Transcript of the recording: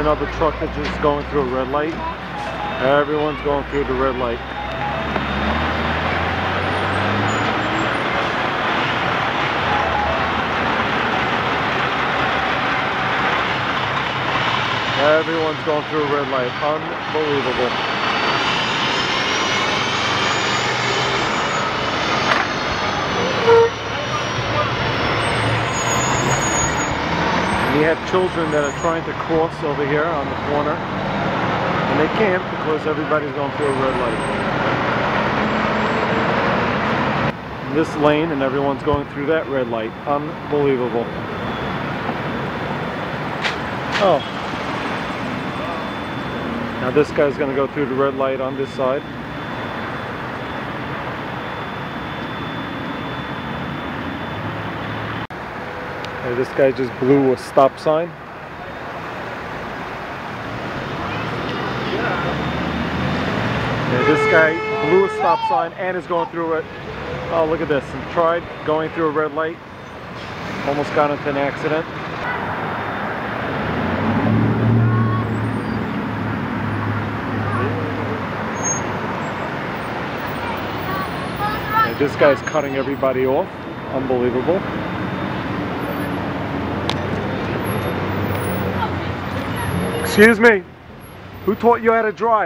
another truck that's just going through a red light. Everyone's going through the red light. Everyone's going through a red light. Unbelievable. We have children that are trying to cross over here on the corner, and they can't because everybody's going through a red light. This lane, and everyone's going through that red light. Unbelievable. Oh. Now this guy's going to go through the red light on this side. This guy just blew a stop sign. Yeah, this guy blew a stop sign and is going through it. Oh, look at this. He tried going through a red light. Almost got into an accident. Yeah, this guy's cutting everybody off. Unbelievable. Excuse me, who taught you how to drive?